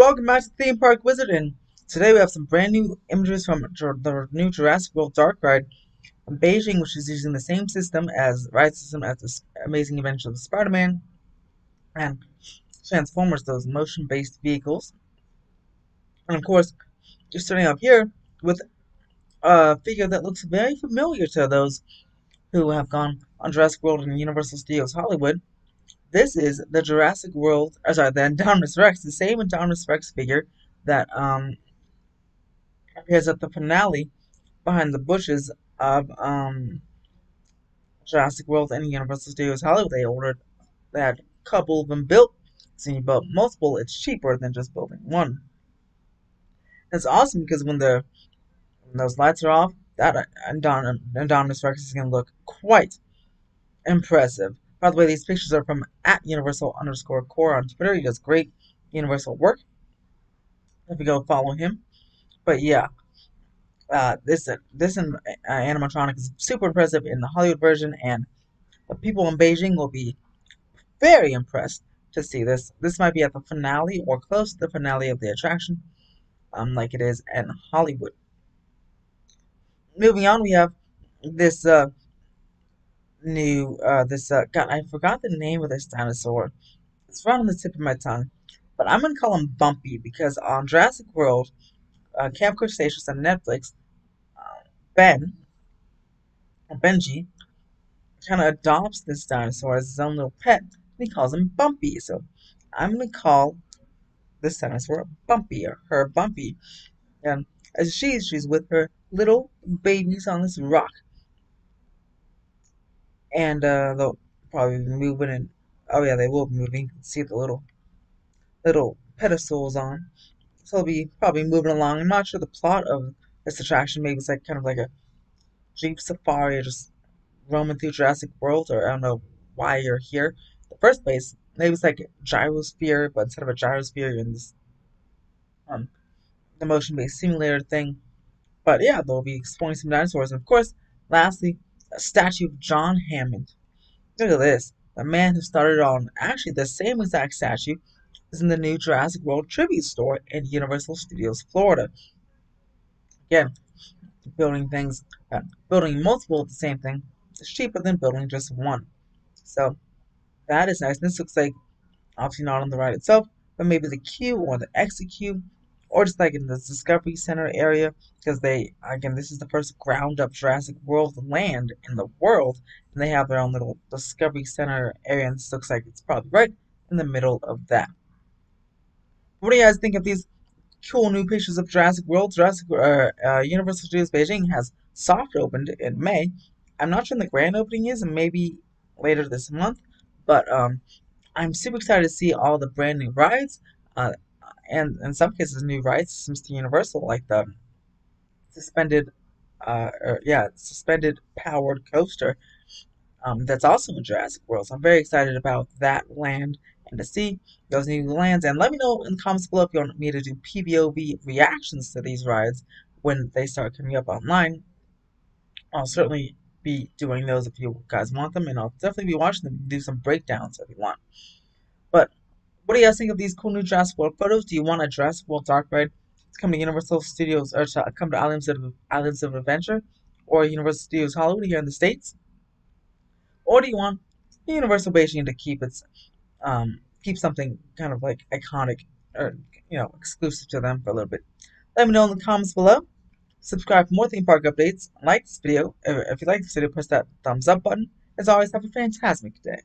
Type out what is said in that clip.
Welcome back to Theme Park Wizard, and today we have some brand new images from the new Jurassic World Dark Ride from Beijing, which is using the same system as the Amazing Adventures of Spider-Man and Transformers, those motion-based vehicles. And of course, you're starting up here with a figure that looks very familiar to those who have gone on Jurassic World and Universal Studios Hollywood. This is the the Indominus Rex, the same Indominus Rex figure that appears at the finale behind the bushes of Jurassic World and Universal Studios Hollywood. They ordered that couple of them built. So you build multiple, it's cheaper than just building one. It's awesome because when those lights are off, that Indominus Rex is going to look quite impressive. By the way, these pictures are from @Universal_core on Twitter. He does great Universal work. If you go follow him. But yeah, this animatronic is super impressive in the Hollywood version, and the people in Beijing will be very impressed to see this. This might be at the finale or close to the finale of the attraction, like it is in Hollywood. Moving on, we have this God, I forgot the name of this dinosaur. It's right on the tip of my tongue, but I'm gonna call him Bumpy, because on Jurassic World Camp Cretaceous on Netflix, Benji kind of adopts this dinosaur as his own little pet, and he calls him Bumpy. So I'm gonna call this dinosaur Bumpy, or her Bumpy, and as she's with her little babies on this rock. And they'll probably be moving, and oh yeah, they will be moving. You can see the little pedestals on. So they'll be probably moving along. I'm not sure the plot of this attraction. Maybe it's like kind of like a Jeep Safari, or just roaming through Jurassic World, or I don't know why you're here in the first place. Maybe it's like a gyrosphere, but instead of a gyrosphere, you're in this the motion-based simulator thing. But yeah, they'll be exploring some dinosaurs, and of course, lastly, a statue of John Hammond. Look at this. The man who started on actually the same exact statue is in the new Jurassic World Tribute Store in Universal Studios Florida. Again, building multiple of the same thing is cheaper than building just one. So that is nice. This looks like, obviously not on the ride itself, but maybe the queue or the exit queue, or just like in the Discovery Center area, because this is the first ground-up Jurassic World land in the world, and they have their own little Discovery Center area, and this looks like it's probably right in the middle of that. What do you guys think of these cool new pictures of Jurassic World? Universal Studios Beijing has soft opened in May. I'm not sure when the grand opening is, and maybe later this month, but I'm super excited to see all the brand new rides, and in some cases new ride systems to Universal, like the suspended powered coaster that's also in Jurassic World. So I'm very excited about that land and to see those new lands. And let me know in the comments below if you want me to do PVOV reactions to these rides when they start coming up online. I'll certainly be doing those if you guys want them, and I'll definitely be watching them, do some breakdowns if you want. But what do you guys think of these cool new Jurassic World photos? Do you want a Jurassic World Dark Ride to come to Universal Studios, or to come to Islands of Adventure, or Universal Studios Hollywood here in the States? Or do you want Universal Beijing to keep its keep something kind of like iconic, or exclusive to them for a little bit? Let me know in the comments below. Subscribe for more theme park updates. Like this video. If you like this video, press that thumbs up button. As always, have a fantastic day.